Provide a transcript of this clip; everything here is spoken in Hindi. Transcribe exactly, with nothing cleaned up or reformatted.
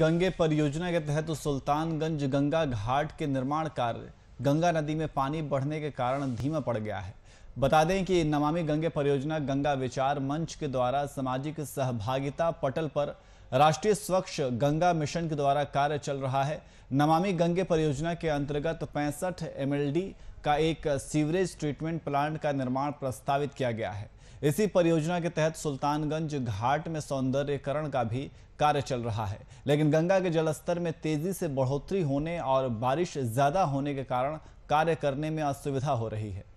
गंगे परियोजना के तहत तो सुल्तानगंज गंगा घाट के निर्माण कार्य गंगा नदी में पानी बढ़ने के कारण धीमा पड़ गया है। बता दें कि नमामि गंगे परियोजना गंगा विचार मंच के द्वारा सामाजिक सहभागिता पटल पर राष्ट्रीय स्वच्छ गंगा मिशन के द्वारा कार्य चल रहा है। नमामि गंगे परियोजना के अंतर्गत पैंसठ एम एल डी का एक सीवरेज ट्रीटमेंट प्लांट का निर्माण प्रस्तावित किया गया है। इसी परियोजना के तहत सुल्तानगंज घाट में सौंदर्यीकरण का भी कार्य चल रहा है, लेकिन गंगा के जलस्तर में तेजी से बढ़ोतरी होने और बारिश ज्यादा होने के कारण कार्य करने में असुविधा हो रही है।